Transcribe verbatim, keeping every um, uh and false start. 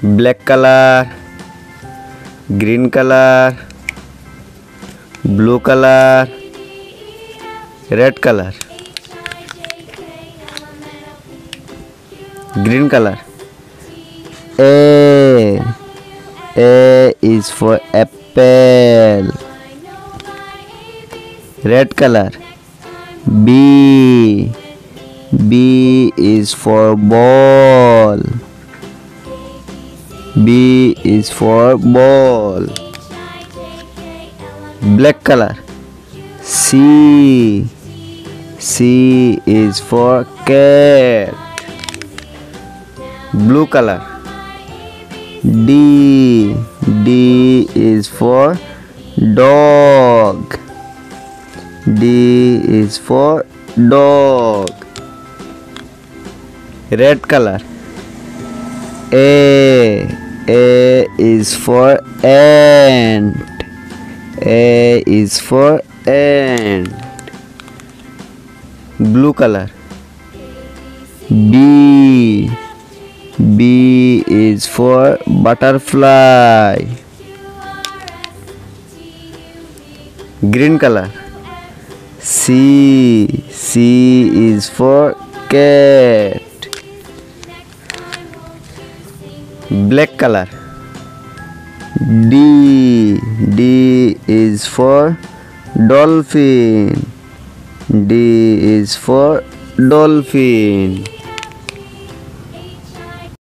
black color, green color, blue color, red color, green color. A, A is for apple. Red color. B, B is for ball. B is for ball. Black color. C, C is for cat. Blue color. D, D is for dog. D is for dog. Red color. A, A is for ant. A is for ant. Blue color. B, B is for butterfly. Green color. C, C is for cat. Black color. D, D is for dolphin. D is for dolphin.